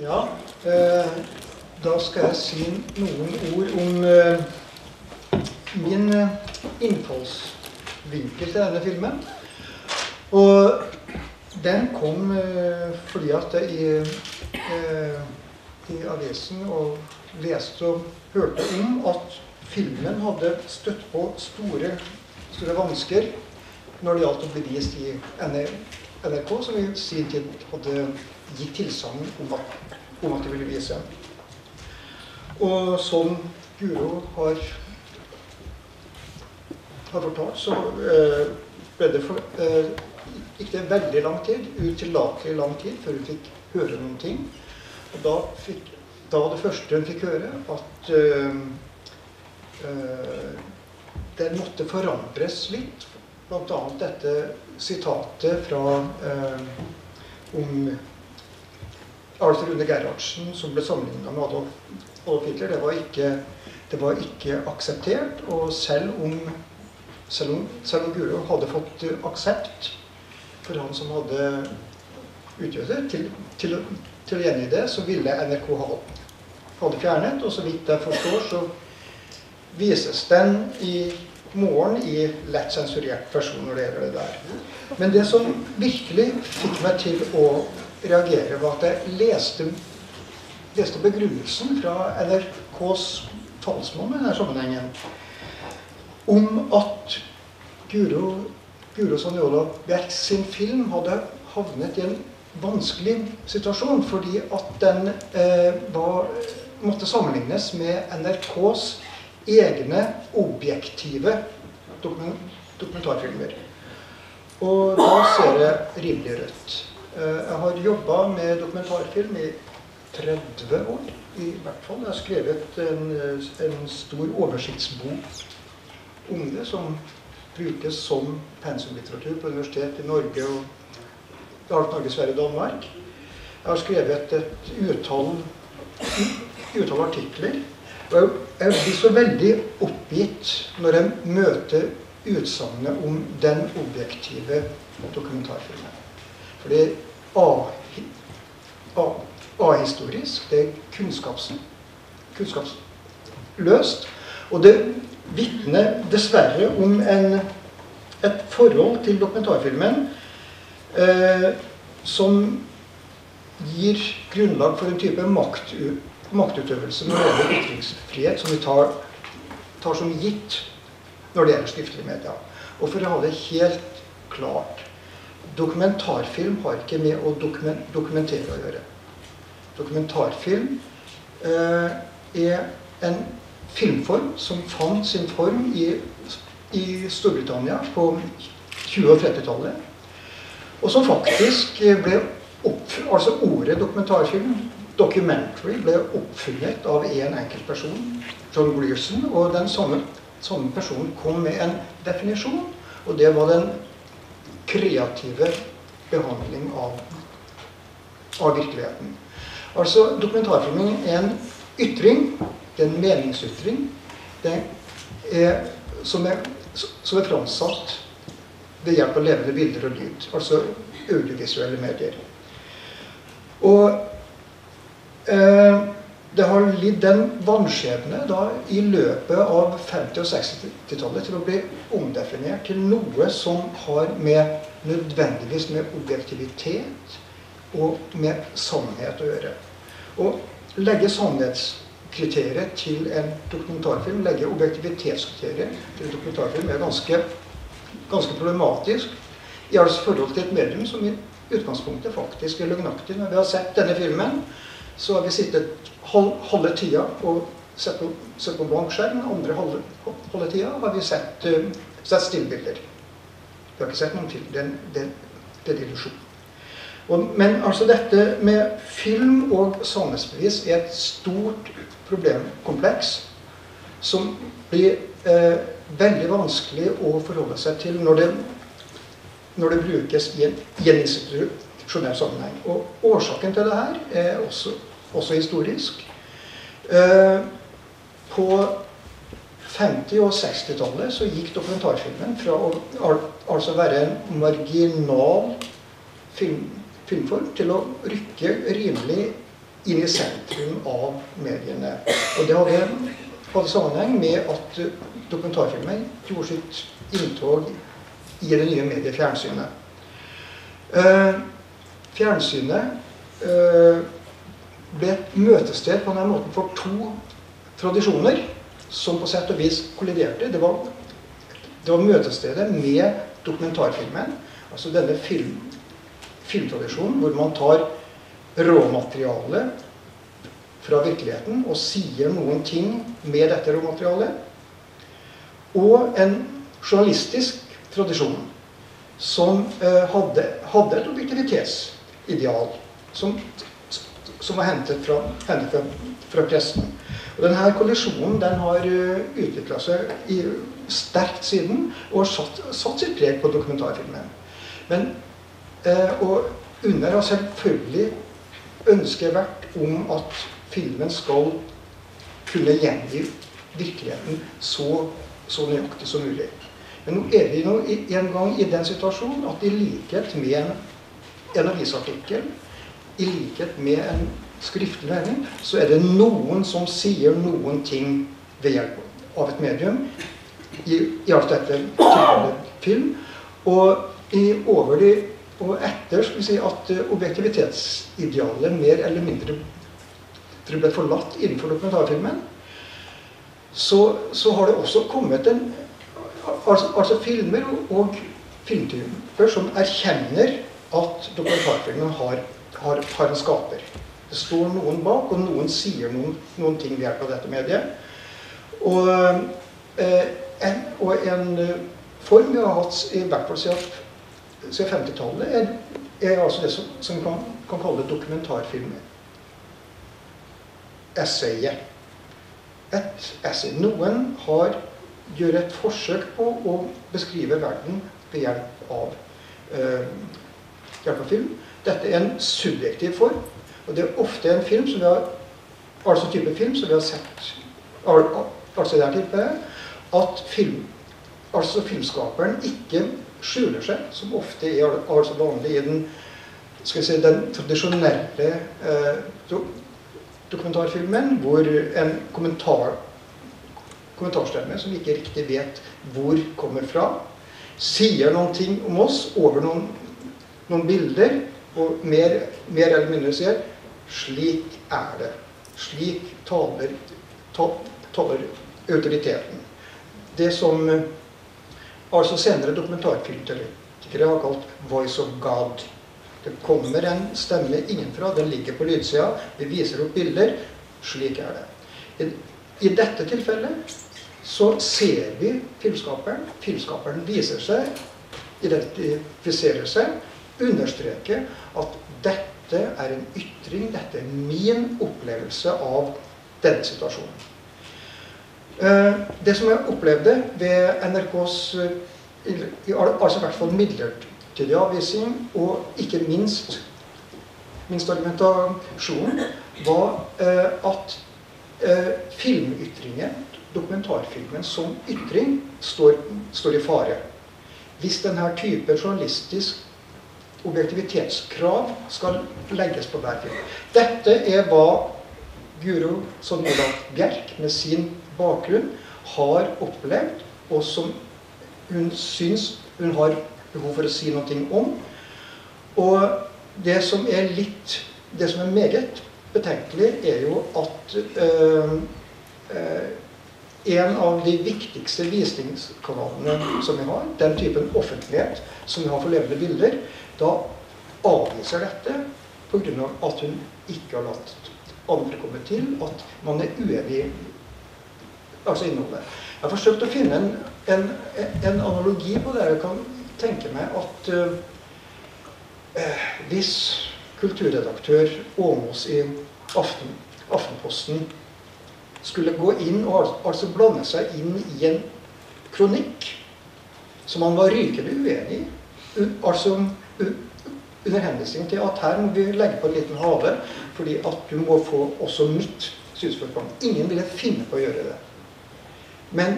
Ja, da skal jeg si noen ord om min innfallsvinkel til denne filmen. Og den kom fordi at jeg i avisen og leste og hørte om at filmen hadde støtt på store vansker når det gjaldt å bli vist i NRK, som i sin tid hadde gitt tilsagn om at de ville vise. Og som Guro har fortalt, så ble det ikke veldig lang tid, utillatelig lang tid, før hun fikk høre noen ting. Og da var det første hun fikk høre at den måtte forandres litt, blant annet dette sitatet fra om Alf Rune Gerhardsen som ble sammenlignet med Adolf Hitler. Det var ikke akseptert, og selv om Guro hadde fått aksept for han som hadde utgjørt det, til å gjengi det, så ville NRK ha det fjernet, og så vidt jeg forstår så vises den i morgen i lett sensurert versjon når det gjelder det der. Men det som virkelig fikk meg til å reagere var at jeg leste begrunnelsen fra NRKs talsmann i denne sammenhengen om at Guro Saniola Bjerk sin film hadde havnet i en vanskelig situasjon fordi at den måtte sammenlignes med NRKs egne objektive dokumentarfilmer. Og da ser jeg rimelig rødt. Jeg har jobbet med dokumentarfilm i 30 år, i hvert fall. Jeg har skrevet en stor oversiktsbok om det, som brukes som pensumlitteratur på universitet i Norge og Norge, Sverige og Danmark. Jeg har skrevet et utall artikler. Jeg blir så veldig oppgitt når jeg møter utsagnet om den objektive dokumentarfilmen. For det er ahistorisk, det er kunnskapsløst, og det vitner dessverre om et forhold til dokumentarfilmen som gir grunnlag for en type maktutøvelse når det gjelder ytringsfrihet, som vi tar som gitt når det gjelder skriftlige medier. Og for å ha det helt klart, dokumentarfilm har ikke med å dokumentere å gjøre. Dokumentarfilm er en filmform som fant sin form i Storbritannia på 20- og 30-tallet, og som faktisk ble ordet dokumentarfilm, Documentary, ble oppfunnet av en enkelt person, John Grierson, og den samme personen kom med en definisjon, og det var den kreative behandling av virkeligheten. Altså, dokumentarfilmen er en ytring, det er en meningsytring, som er framsatt ved hjelp av levende bilder og lyd, altså audiovisuelle medier. Og det har litt den vanskjebne i løpet av 50- og 60-tallet til å bli omdefinert til noe som har nødvendigvis med objektivitet og med sannhet å gjøre. Å legge sannhetskriterier til en dokumentarfilm, legge objektivitetskriterier til en dokumentarfilm er ganske problematisk i forhold til et medium som i utgangspunktet faktisk er løgnaktig. Når vi har sett denne filmen, så har vi sittet halve tida og sett på blank skjerm. Andre halve tida har vi sett stillbilder. Vi har ikke sett noen film. Det er en illusjon. Men altså dette med film og sannhetsbevis er et stort problemkompleks som blir veldig vanskelig å forholde seg til når det brukes i en institusjonell sammenheng. Og årsaken til det her er også historisk. På 50- og 60-tallet så gikk dokumentarfilmen fra å være en marginal filmform til å rykke rimelig inn i sentrum av mediene. Og det hadde en sammenheng med at dokumentarfilmen gjorde sitt inntog i det nye mediet fjernsynet. Fjernsynet ble et møtested på denne måten for to tradisjoner som på sett og vis kolliderte. Det var møtestedet med dokumentarfilmen, altså denne filmtradisjonen hvor man tar råmateriale fra virkeligheten og sier noen ting med dette råmaterialet, og en journalistisk tradisjon som hadde et objektivitetsideal som var hentet fra pressen. Og denne kollisjonen har utviklet seg sterkt siden og satt sitt preg på dokumentarfilmen. Men og UNR har selvfølgelig ønsket vært om at filmen skal kunne gjengi virkeligheten så nøyaktig som mulig. Men nå er vi nå en gang i den situasjonen at i likhet med en avisartikkel, i likhet med en skriftlig mening, så er det noen som sier noen ting ved hjelp av et medium, i alt dette tilfellet film, og etter skal vi si at objektivitetsidealet mer eller mindre ble forlatt innenfor dokumentarfilmen, så har det også kommet filmer og filmtyper som erkjenner at dokumentarfilmen har en skaper. Det står noen bak, og noen sier noen ting ved hjelp av dette mediet. Og en form vi har hatt i hvert fall siden 50-tallet er altså det som man kan kalle dokumentarfilmer. Essayet. Et essay. Noen gjør et forsøk på å beskrive verden ved hjelp av film. Dette er en subjektiv form, og det er ofte en film som vi har, altså type film som vi har sett, altså i dette tilfellet, at filmskaperen ikke skjuler seg, som ofte er vanlig i den tradisjonelle dokumentarfilmen, hvor en kommentarstemme som ikke riktig vet hvor kommer fra, sier noen ting om oss over noen bilder, og mer eller mindre sier, slik er det. Slik taler autoriteten. Det som senere dokumentarfilmteoretikere har kalt «voice of God». Det kommer en stemme innenfra, den ligger på lydsida, vi viser opp bilder, slik er det. I dette tilfellet så ser vi filmskaperen. Filmskaperen viser seg, identifiserer seg, understreker at dette er en ytring, dette er min opplevelse av denne situasjonen. Det som jeg opplevde ved NRKs, i hvert fall midlertidig avvisning, og ikke minst argumentasjon, var at filmytringen, dokumentarfilmen som ytring, står i fare. Hvis denne type journalistisk objektivitetskrav skal legges på hver film. Dette er hva Guro Saniola Bjerk med sin bakgrunn har opplevd, og som hun synes hun har behov for å si noe om. Og det som er meget betenkelig, er jo at en av de viktigste visningskanalene som vi har, den typen offentlighet som vi har for levende bilder, da avviser dette på grunn av at hun ikke har latt andre komme til, at man er uenig innholdet. Jeg har forsøkt å finne en analogi på det. Jeg kan tenke meg at hvis kulturredaktør Åmos i Aftenposten skulle gå inn og blande seg inn i en kronikk som han var rykende uenig i, under henvisning til at her må vi legge på en liten hale, fordi at du må få også mitt synspunkt. Ingen ville finne på å gjøre det. Men,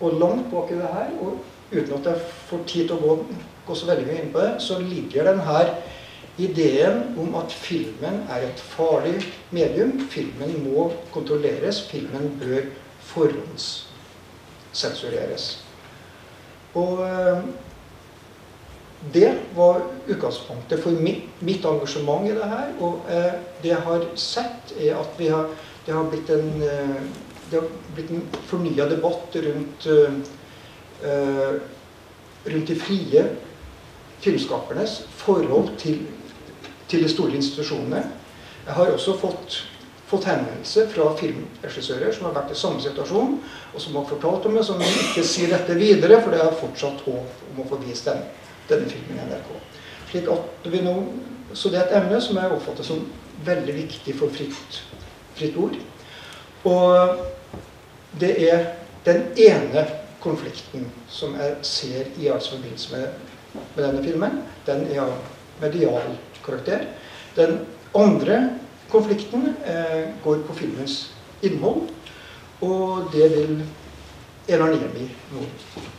og langt bak i det her, og uten at jeg får tid til å gå så veldig mye inn på det, så ligger den her ideen om at filmen er et farlig medium, filmen må kontrolleres, filmen bør forhåndssensureres. Og det var utgangspunktet for mitt engasjement i dette, og det jeg har sett er at det har blitt en fornyet debatt rundt de frie filmskapernes forhold til de store institusjonene. Jeg har også fått henvendelse fra filmregissører som har vært i samme situasjon, og som har fortalt om det, som ikke sier dette videre, for det er fortsatt håp om å få vist denne filmen i NRK. Slik at vi nå, så det er et emne som jeg oppfatter som veldig viktig for fritt ord. Og det er den ene konflikten som jeg ser i alls forbindelse med denne filmen. Den er av medial karakter. Den andre konflikten går på filmens innhold, og det vil Enar Niemi nå